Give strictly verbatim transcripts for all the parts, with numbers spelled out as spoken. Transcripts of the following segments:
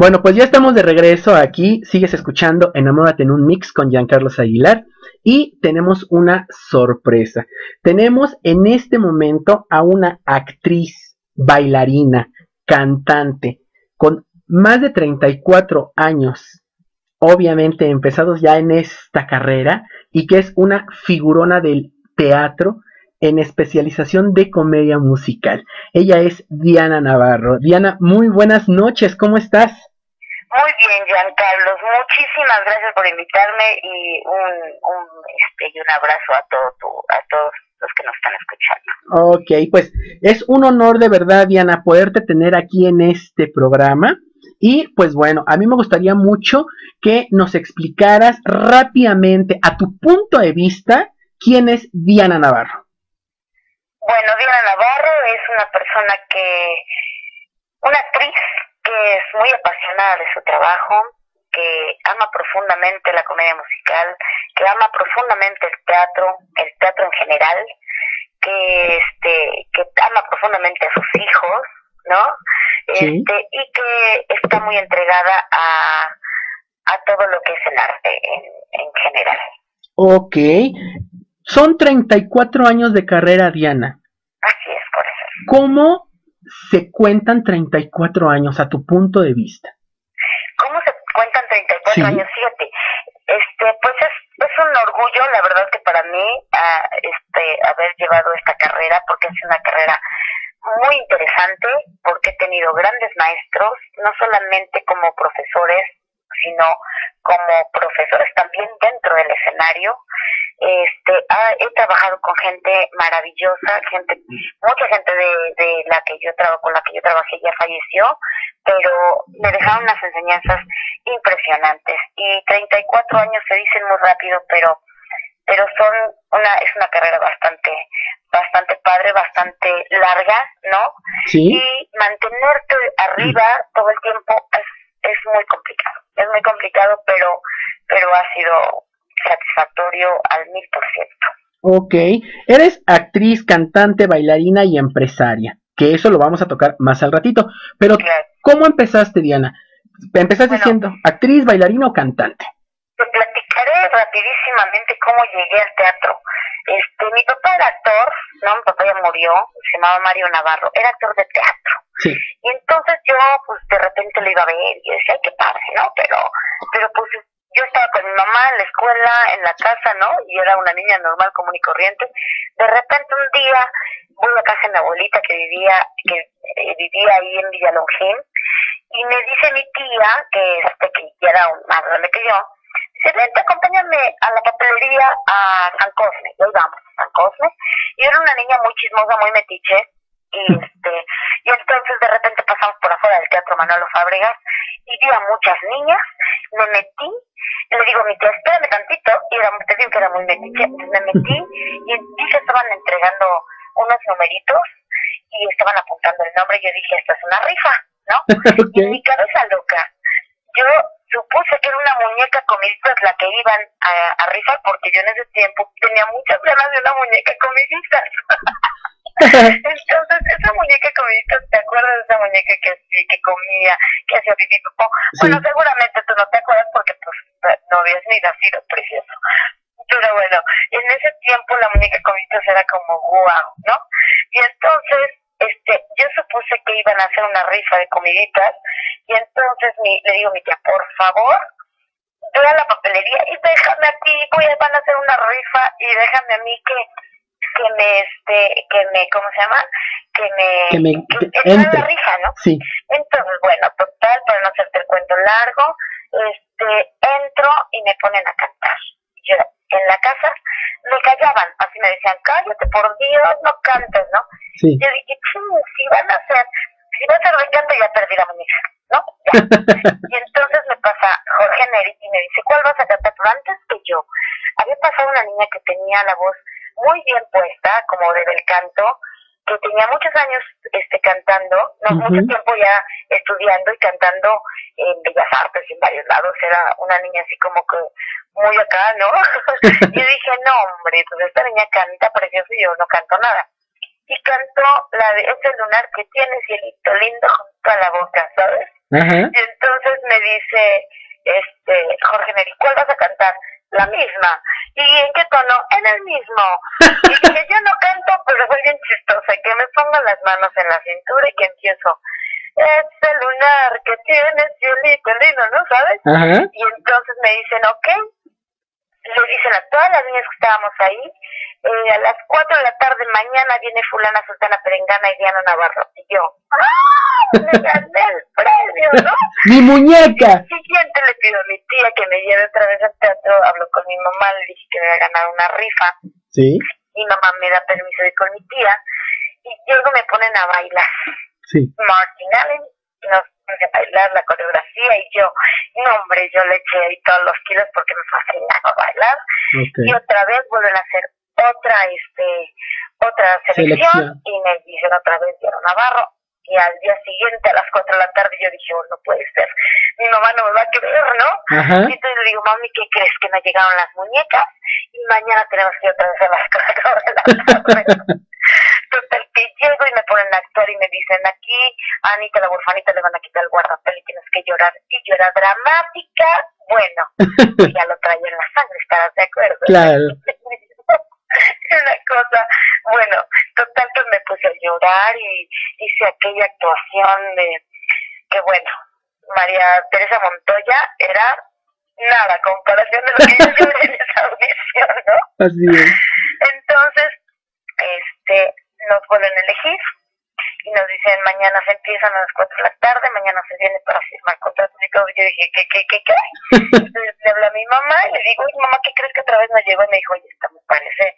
Bueno, pues ya estamos de regreso aquí, sigues escuchando Enamórate en un Mix con Juan Carlos Aguilar y tenemos una sorpresa. Tenemos en este momento a una actriz, bailarina, cantante, con más de treinta y cuatro años, obviamente empezados ya en esta carrera, y que es una figurona del teatro en especialización de comedia musical. Ella es Diana Navarro. Diana, muy buenas noches, ¿cómo estás? Muy bien, Juan Carlos, muchísimas gracias por invitarme y un, un, este, y un abrazo a, todo tu, a todos los que nos están escuchando. Ok, pues es un honor de verdad, Diana, poderte tener aquí en este programa. Y pues bueno, a mí me gustaría mucho que nos explicaras rápidamente, a tu punto de vista, ¿quién es Diana Navarro? Bueno, Diana Navarro es una persona que, una actriz que es muy apasionada de su trabajo, que ama profundamente la comedia musical, que ama profundamente el teatro, el teatro en general, que este, que ama profundamente a sus hijos, ¿no? Sí. Este, y que está muy entregada a, a todo lo que es el arte en, en general. Ok, son treinta y cuatro años de carrera, Diana. Así es, corazón. ¿Cómo se cuentan treinta y cuatro años a tu punto de vista? ¿Cómo se cuentan treinta y cuatro sí. años? Fíjate, este, pues es, es un orgullo, la verdad, que para mí a, este, haber llevado esta carrera, porque es una carrera muy interesante, porque he tenido grandes maestros, no solamente como profesores, sino como profesores también dentro del escenario. Este, ah, he trabajado con gente maravillosa, gente, mucha gente de, de la que yo trabajo, con la que yo trabajé ya falleció, pero me dejaron unas enseñanzas impresionantes. Y treinta y cuatro años se dicen muy rápido, pero, pero son una, es una carrera bastante, bastante padre, bastante larga, ¿no? Sí. Y mantenerte arriba todo el tiempo es es muy complicado, es muy complicado, pero, pero ha sido satisfactorio al mil por ciento. Ok, eres actriz, cantante, bailarina y empresaria, que eso lo vamos a tocar más al ratito, pero claro. ¿Cómo empezaste, Diana? ¿Empezaste bueno, siendo actriz, bailarina o cantante? Te platicaré rapidísimamente cómo llegué al teatro. Este, mi papá era actor, no, mi papá ya murió, se llamaba Mario Navarro, era actor de teatro. Sí. Y entonces yo, pues, de repente lo iba a ver y yo decía, ay, qué padre, ¿no? Pero, pero pues, yo estaba con mi mamá en la escuela, en la casa, ¿no? Y yo era una niña normal, común y corriente. De repente un día voy a casa de mi abuelita que vivía, que eh, vivía ahí en Villalongín, y me dice mi tía, que, este, que ya era más grande que yo, dice, vente, acompáñame a la papelería a San Cosme. Y ahí vamos, a San Cosme. Yo era una niña muy chismosa, muy metiche, y este y entonces de repente pasamos por afuera del teatro Manuel Fábregas y vi a muchas niñas, me metí, le digo a mi tía, espérame tantito, y era, te digo que era muy metiche, me metí y vi que estaban entregando unos numeritos y estaban apuntando el nombre, yo dije, esto es una rifa, ¿no? Okay. Y en mi cabeza loca, yo supuse que era una muñeca comidista la que iban a, a rifar, porque yo en ese tiempo tenía muchas ganas de una muñeca comidista. Entonces, esa muñeca comidita, ¿te acuerdas de esa muñeca que, que comía, que hacía pipí popó? Bueno, sí. Seguramente tú no te acuerdas porque pues, no habías ni nacido, precioso. Pero bueno, en ese tiempo la muñeca comidita era como guau, ¿no? Y entonces, este, yo supuse que iban a hacer una rifa de comiditas y entonces mi, le digo a mi tía, por favor, ve a la papelería y déjame a ti, voy a, van a hacer una rifa y déjame a mí que... que me, este, que me, ¿cómo se llama? Que me, que me que, que entre la rifa, ¿no? Sí. Entonces, bueno, total, para no hacerte el cuento largo, este, entro y me ponen a cantar. Yo, en la casa, me callaban, así me decían, cállate, por Dios, no cantes, ¿no? Sí. Yo dije, si van a hacer, si vas a recante, ya perdí la muñeca, ¿no? Ya. Y entonces me pasa Jorge Neri y me dice, ¿cuál vas a cantar? Pero antes que yo, había pasado una niña que tenía la voz muy bien puesta, como de del canto, que tenía muchos años este cantando, no, uh-huh. mucho tiempo ya estudiando y cantando en Bellas Artes y en varios lados, era una niña así como que muy acá, ¿no? Yo dije, no hombre, pues esta niña canta precioso y yo no canto nada. Y cantó la de ese lunar que tiene, cielito lindo, para la boca, ¿sabes? Ajá. Y entonces me dice, este, Jorge Neri, ¿cuál vas a cantar? La misma. ¿Y en qué tono? En el mismo. Y dije, yo no canto, pero soy bien chistosa, que me pongo las manos en la cintura y que empiezo. Este lunar que tienes, Yolito, lindo, ¿no? ¿Sabes? Ajá. Y entonces me dicen, ok. Le dicen a todas las niñas que estábamos ahí, eh, a las cuatro de la tarde mañana viene fulana, sultana, perengana y Diana Navarro. Y yo, ¡ah! ¡Me gané el premio, ¿no? ¡Mi muñeca! Y el siguiente le pido a mi tía que me lleve otra vez al teatro, hablo con mi mamá, le dije que me había ganado una rifa. Sí. Mi mamá me da permiso de ir con mi tía, y luego me ponen a bailar. Sí. Martin Allen nos de bailar la coreografía y yo, no hombre, yo le eché ahí todos los kilos porque me fascinaba bailar. Okay. Y otra vez vuelven a hacer otra este otra selección, selección. Y me dicen otra vez Diana Navarro y al día siguiente a las cuatro de la tarde yo dije, oh, no puede ser, mi mamá no me va a creer, ¿no? Ajá. Y entonces le digo, mami, ¿qué crees? Que me llegaron las muñecas y mañana tenemos que ir otra vez a las cuatro de la tarde. Total, que llego y me ponen a actuar y me dicen, aquí a Anita la huerfanita le van a quitar el guardapel y tienes que llorar. Y yo era dramática, bueno, ya lo traía en la sangre, ¿estarás de acuerdo? Claro. Una cosa, bueno, total que me puse a llorar y hice aquella actuación de, que bueno, María Teresa Montoya era nada, a comparación de lo que yo lloré en esa audición, ¿no? Así es. Entonces, este... nos vuelven a elegir y nos dicen, mañana se empiezan a las cuatro de la tarde, mañana se viene para firmar contratos y todo. Yo dije, ¿qué, qué, qué, qué? Entonces le hablé a mi mamá y le digo, mamá, ¿qué crees que otra vez no llegó? Y me dijo, oye, esto me parece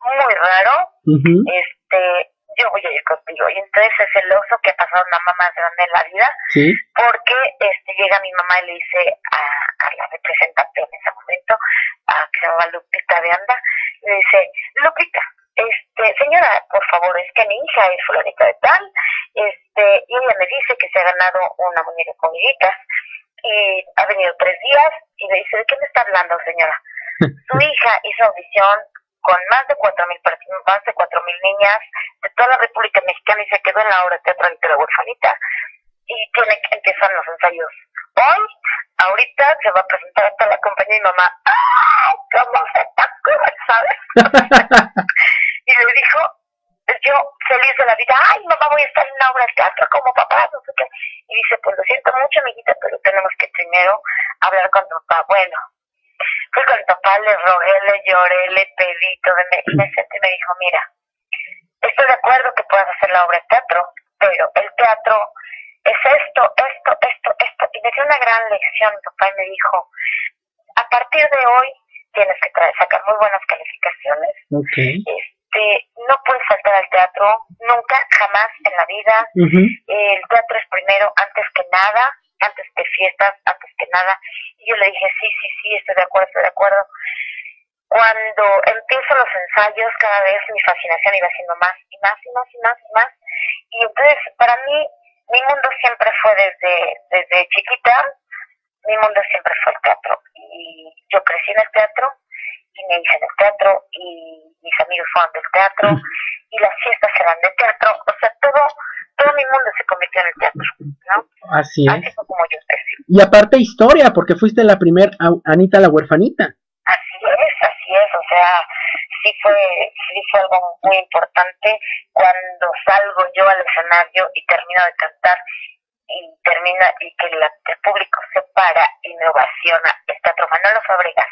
muy raro, uh-huh. este yo voy a ir contigo. Y entonces es el oso que ha pasado una mamá más grande en la vida, ¿sí? Porque este llega mi mamá y le dice a, a la representante en ese momento, a que se llama Lupita de Anda, le dice, Lupita, Este, señora, por favor, es que mi hija es fulanita de tal, este, y ella me dice que se ha ganado una muñeca con comiditas, y ha venido tres días, y me dice, ¿de qué me está hablando, señora? Su hija hizo audición con más de cuatro mil más de cuatro mil niñas de toda la República Mexicana y se quedó en la obra de teatro de la huerfanita, y tiene que empezar los ensayos hoy. Ahorita se va a presentar a toda la compañía y mamá, ¡ay, cómo se está cool! ¿Sabes? Y le dijo, yo feliz de la vida, ¡ay, mamá, voy a estar en una obra de teatro como papá! No sé qué. Y dice, pues lo siento mucho, amiguita, pero tenemos que primero hablar con tu papá. Bueno, fui con el papá, le rogué, le lloré, le pedí, todo, y me senté y me dijo, mira, estoy de acuerdo que puedas hacer la obra de teatro, pero el teatro es esto, esto, esto, esto. Y me dio una gran lección mi papá y me dijo, a partir de hoy tienes que traer, sacar muy buenas calificaciones. Okay. Este, no puedes faltar al teatro nunca, jamás en la vida. Uh-huh. El teatro es primero, antes que nada, antes que fiestas, antes que nada. Y yo le dije, sí, sí, sí, estoy de acuerdo, estoy de acuerdo. Cuando empiezo los ensayos, cada vez mi fascinación iba siendo más y más y más y más y más. Y entonces, para mí, mi mundo siempre fue desde, desde chiquita, mi mundo siempre fue el teatro. Y yo crecí en el teatro, y me hice en el teatro, y mis amigos fueron del teatro, y las fiestas eran de teatro. O sea, todo, todo mi mundo se convirtió en el teatro, ¿no? Así es. Así fue como yo crecí. Y aparte historia, porque fuiste la primer Anita la huerfanita. Así es, así es, o sea, sí fue, sí fue algo muy importante. Cuando salgo yo al escenario y termino de cantar y termina y que la, el público se para y me ovaciona, el teatro Manuel Fábregas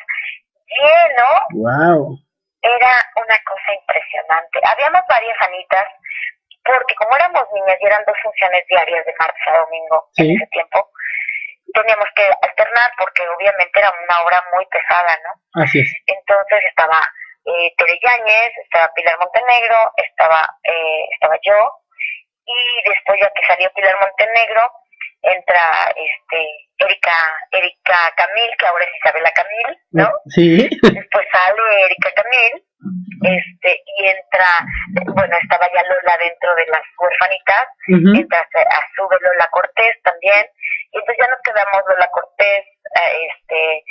lleno, wow. Era una cosa impresionante. Habíamos varias Anitas, porque como éramos niñas y eran dos funciones diarias de martes a domingo, ¿sí? En ese tiempo teníamos que alternar porque obviamente era una obra muy pesada, ¿no? Así es. Entonces estaba Eh, Tere Yáñez, estaba Pilar Montenegro, estaba eh, estaba yo, y después ya que salió Pilar Montenegro, entra este Érika, Érika Camil, que ahora es Isabela Camil, ¿no? Sí. Después sale Érika Camil, este y entra, bueno, estaba ya Lola dentro de las huerfanitas, uh-huh. Entra, sube Lola Cortés también, y entonces ya nos quedamos Lola Cortés, eh, este...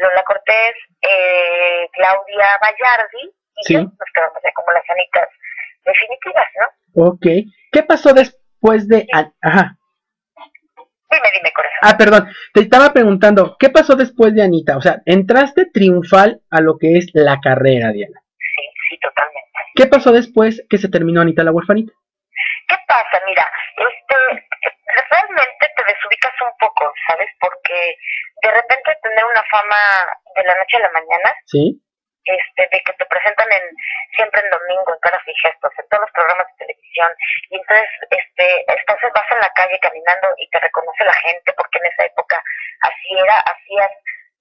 Lola Cortés, eh, Claudia Vallardi, y sí. Yo nos quedamos ya como las Anitas definitivas, ¿no? Ok. ¿Qué pasó después de...? Sí. Ajá. Dime, dime, corazón. Ah, perdón, te estaba preguntando, ¿qué pasó después de Anita? O sea, entraste triunfal a lo que es la carrera, Diana. Sí, sí, totalmente. ¿Qué pasó después que se terminó Anita la huerfanita? ¿Qué pasa? Mira, este, realmente te desubicas un poco, ¿sabes? Porque de repente tener una fama de la noche a la mañana. Sí. Este, de que te presentan en, siempre en domingo, en caras y gestos, en todos los programas de televisión, y entonces este, entonces vas en la calle caminando y te reconoce la gente, porque en esa época así era, hacías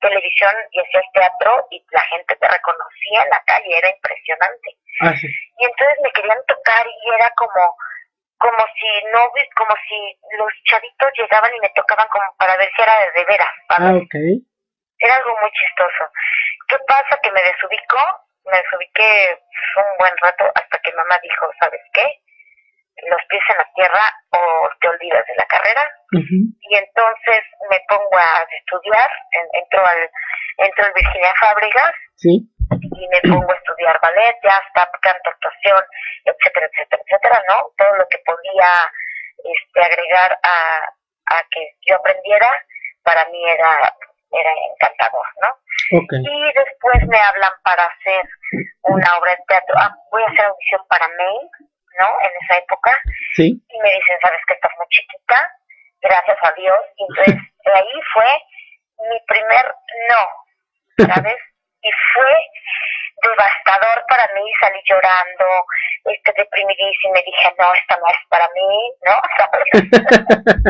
televisión y hacías teatro y la gente te reconocía en la calle, era impresionante. Ah, sí. Y entonces me querían tocar y era como como si no como si los chavitos llegaban y me tocaban como para ver si era de, de veras. Ah, okay. Era algo muy chistoso. ¿Qué pasa? Que me desubicó, me desubiqué un buen rato hasta que mamá dijo, ¿sabes qué? Los pies en la tierra o te olvidas de la carrera. Uh-huh. Y entonces me pongo a estudiar, en, entro al entro en Virginia Fábregas. ¿Sí? Y me pongo a estudiar ballet, jazz, tap, canto, actuación, etcétera, etcétera, etcétera, ¿no? Todo lo que podía este, agregar a, a que yo aprendiera, para mí era... era encantador, ¿no? Okay. Y después me hablan para hacer una obra de teatro. Ah, voy a hacer audición para Maine, ¿no? En esa época. Sí. Y me dicen, ¿sabes que estás muy chiquita? Gracias a Dios. Y entonces, de ahí fue mi primer no, ¿sabes? Y fue devastador para mí, salí llorando, este, deprimidísima, y me dije, no, esta no es para mí, ¿no?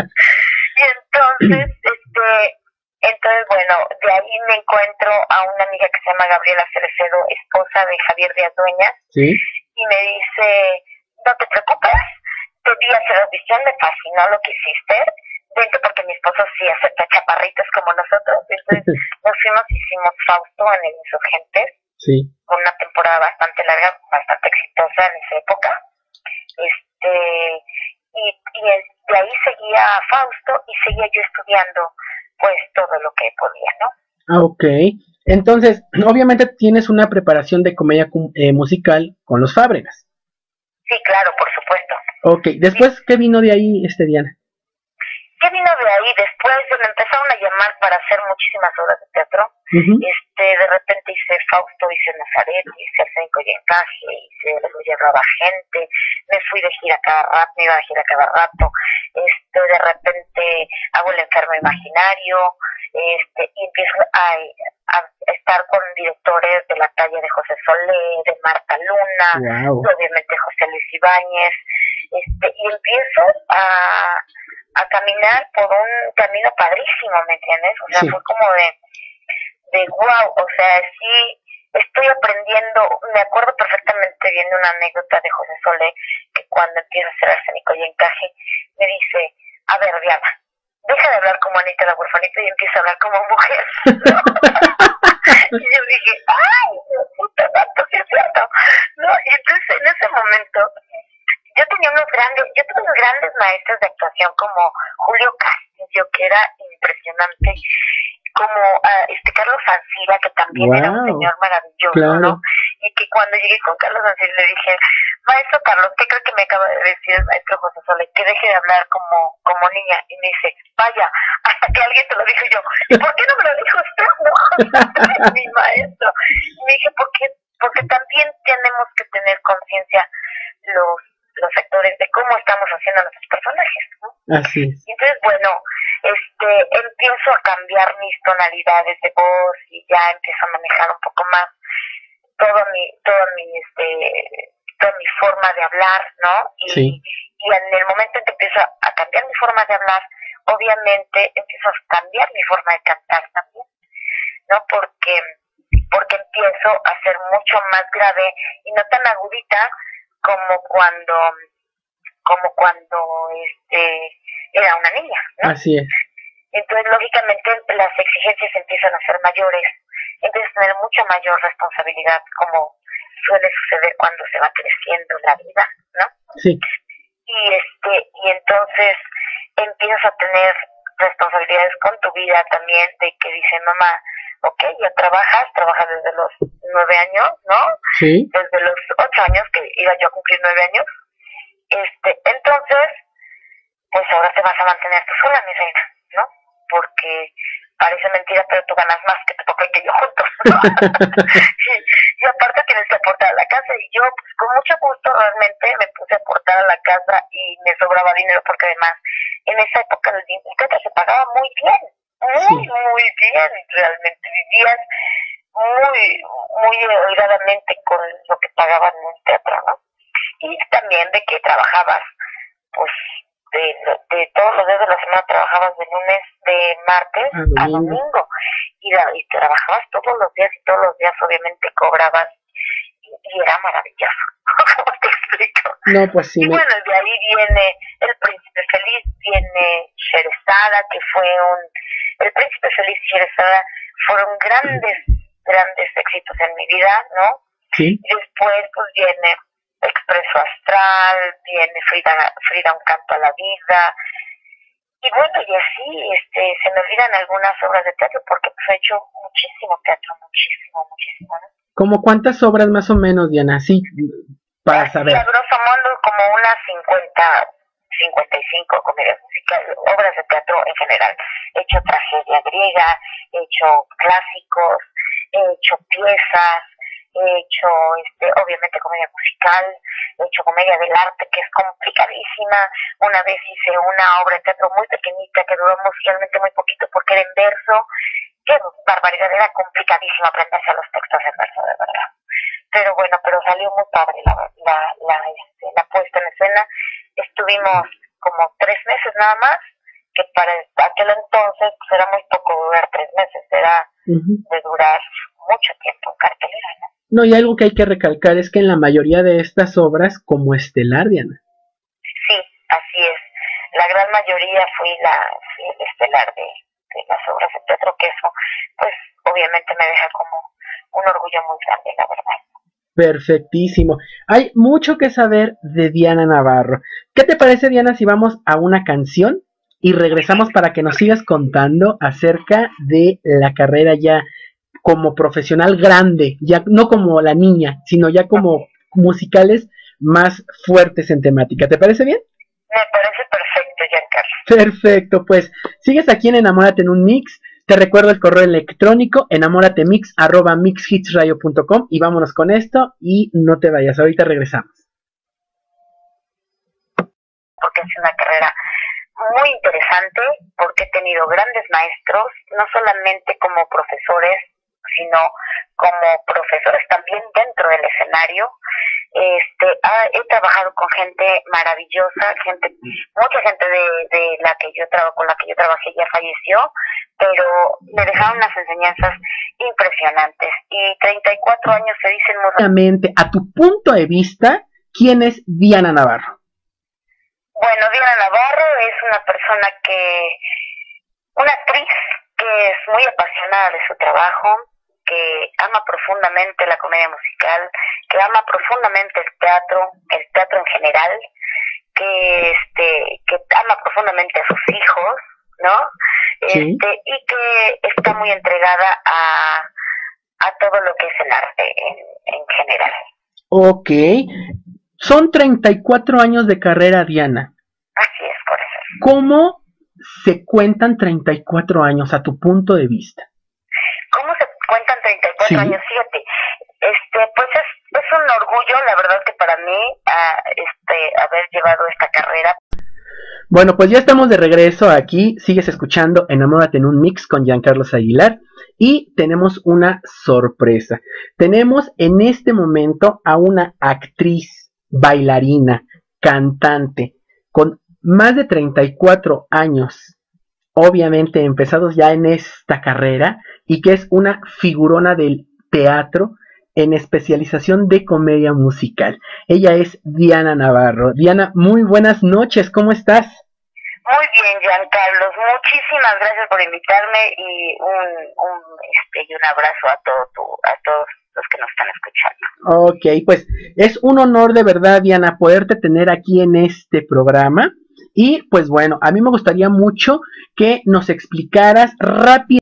Y entonces, este... Entonces, bueno, de ahí me encuentro a una amiga que se llama Gabriela Cerecedo, esposa de Javier Díaz Dueña. ¿Sí? Y me dice, no te preocupes, te vi hacer audición, me fascinó lo que hiciste, vente porque mi esposo sí acepta chaparritos como nosotros. Entonces nos fuimos, hicimos Fausto en el Insurgentes. Sí. Con una temporada bastante larga, bastante exitosa en esa época. Este, y, y de ahí seguía Fausto y seguía yo estudiando pues todo lo que podía, ¿no? Ah, ok. Entonces, obviamente tienes una preparación de comedia eh, musical con los Fábregas. Sí, claro, por supuesto. Ok, después, sí. ¿Qué vino de ahí, este, Diana? ¿Qué vino de ahí? Después me empezaron a llamar para hacer muchísimas obras de teatro. Uh-huh. Este, de repente hice Fausto, hice Nazaret, hice Arsenco y Encaje, hice Aleluya Brava Gente, me fui de gira cada rato, me iba de gira cada rato, este, de repente hago El Enfermo Imaginario, este, y empiezo a, a estar con directores de la talla de José Solé, de Marta Luna, wow. Obviamente José Luis Ibáñez, este, y empiezo a a caminar por un camino padrísimo, ¿me entiendes? O sea, sí. Fue como de, de wow, o sea, sí, estoy aprendiendo, me acuerdo perfectamente bien de una anécdota de José Solé, que cuando empiezo a hacer Arsénico y Encaje, me dice, a ver, Diana, deja de hablar como Anita la huerfanita y empieza a hablar como mujer. Y yo dije, ay, puta, tanto que es cierto, ¿no? Y entonces, en ese momento... Yo tenía unos grandes, yo tuve unos grandes maestros de actuación como Julio Castillo, que era impresionante, como uh, este Carlos Ancira, que también wow. Era un señor maravilloso, claro. ¿No? Y que cuando llegué con Carlos Ancira le dije, maestro Carlos, ¿qué creo que me acaba de decir el maestro José Solé? Que deje de hablar como, como niña. Y me dice, vaya, hasta que alguien te lo dijo yo, ¿por qué no me lo dijo usted? No, mi maestro. Y me dije, ¿por qué? Porque también tenemos que tener conciencia los los actores de cómo estamos haciendo a nuestros personajes, ¿no? Así es. Entonces, bueno, este, empiezo a cambiar mis tonalidades de voz y ya empiezo a manejar un poco más todo mi, todo mi, este, toda mi forma de hablar, ¿no? Y, sí. Y en el momento en que empiezo a cambiar mi forma de hablar, obviamente empiezo a cambiar mi forma de cantar también, ¿no? Porque, porque empiezo a ser mucho más grave y no tan agudita, como cuando como cuando este era una niña, ¿no? Así es. Entonces, lógicamente, las exigencias empiezan a ser mayores, empiezas a tener mucha mayor responsabilidad, como suele suceder cuando se va creciendo la vida, ¿no? Sí. Y, este, y entonces empiezas a tener responsabilidades con tu vida también, de que dice, mamá, ok, ya trabajas, trabajas desde los nueve años, ¿no? Sí. Desde los ocho años, que iba yo a cumplir nueve años. Este, entonces, pues ahora te vas a mantener tú sola, mi reina, ¿no? Porque parece mentira, pero tú ganas más que tu papá y que yo juntos, ¿no? Y aparte tienes que aportar a la casa, y yo pues, con mucho gusto realmente me puse a aportar a la casa y me sobraba dinero, porque además en esa época el dinero se pagaba muy bien, muy, sí. muy bien, realmente vivías muy, muy holgadamente con lo que pagaban en un teatro, ¿no? Y también de que trabajabas, pues, de, de todos los días de la semana trabajabas de lunes, de martes a domingo, y, la, y trabajabas todos los días, y todos los días obviamente cobrabas, y, y era maravilloso, ¿cómo te explico? No, pues sí. Y bueno, de ahí viene El Príncipe Feliz, viene Sherezada, que fue un... El Príncipe Feliz y Sherezada fueron grandes, grandes éxitos en mi vida, ¿no? Sí. Y después, pues, viene Expreso Astral, viene Frida, Frida un canto a la vida, y bueno, y así este se me olvidan algunas obras de teatro, porque pues, he hecho muchísimo teatro, muchísimo, muchísimo, ¿no? ¿Como cuántas obras más o menos, Diana? Sí, para así, saber. A grosso modo, como unas cincuenta, cincuenta y cinco comedias musicales, obras de teatro en general. He hecho tragedia griega, he hecho clásicos, he hecho piezas, he hecho, este, obviamente, comedia musical, he hecho comedia del arte, que es complicadísima. Una vez hice una obra de teatro muy pequeñita que duró musicalmente muy poquito porque era en verso. ¡Qué barbaridad! Era complicadísimo aprenderse los textos en verso, de verdad. Pero bueno, pero salió muy padre la, la, la, este, la puesta en escena. Estuvimos como tres meses nada más, que para aquel entonces pues, era muy poco durar tres meses, era uh-huh. de durar mucho tiempo en cartelera, ¿no? No, y algo que hay que recalcar es que en la mayoría de estas obras, como estelar, Diana. Sí, así es. La gran mayoría fui la fui el estelar de, de las obras de teatro, que eso, pues, obviamente me deja como un orgullo muy grande, la verdad. Perfectísimo. Hay mucho que saber de Diana Navarro. ¿Qué te parece, Diana, si vamos a una canción y regresamos para que nos sigas contando acerca de la carrera ya como profesional grande, ya no como la niña, sino ya como musicales más fuertes en temática? ¿Te parece bien? Me parece perfecto, Giancarlo. Perfecto, pues sigues aquí en Enamórate en un Mix. Te recuerdo el correo electrónico enamoratemix arroba mixhitsradio punto com, y vámonos con esto y no te vayas, ahorita regresamos. Porque es una carrera muy interesante, porque he tenido grandes maestros, no solamente como profesores, sino como profesores también dentro del escenario. Este, ah, he trabajado con gente maravillosa, gente, mucha gente de, de la que yo trabajo, con la que yo trabajé ya falleció, pero me dejaron unas enseñanzas impresionantes. Y treinta y cuatro años se dicen muy rápidamente. A tu punto de vista, ¿quién es Diana Navarro? Bueno, Diana Navarro es una persona que, una actriz que es muy apasionada de su trabajo, que ama profundamente la comedia musical, que ama profundamente el teatro, el teatro en general, que este, que ama profundamente a sus hijos, ¿no? Este, sí. Y que está muy entregada a, a todo lo que es el arte en, en general. Ok. Son treinta y cuatro años de carrera, Diana. Así es, corazón. ¿Cómo se cuentan treinta y cuatro años a tu punto de vista? ¿Cómo se cuentan treinta y cuatro sí. años? Fíjate, este, pues es, es un orgullo, la verdad, que para mí, a, este, haber llevado esta carrera. Bueno, pues ya estamos de regreso aquí, sigues escuchando Enamórate en un Mix con Giancarlo Aguilar, y tenemos una sorpresa. Tenemos en este momento a una actriz, bailarina, cantante, con más de treinta y cuatro años, obviamente empezados ya en esta carrera, y que es una figurona del teatro en especialización de comedia musical. Ella es Diana Navarro. Diana, muy buenas noches, ¿cómo estás? Muy bien, Giancarlos, muchísimas gracias por invitarme, y un, un, este, y un abrazo a, todo tu, a todos los que nos están escuchando. Ok, pues es un honor de verdad, Diana, poderte tener aquí en este programa, y pues bueno, a mí me gustaría mucho que nos explicaras rápidamente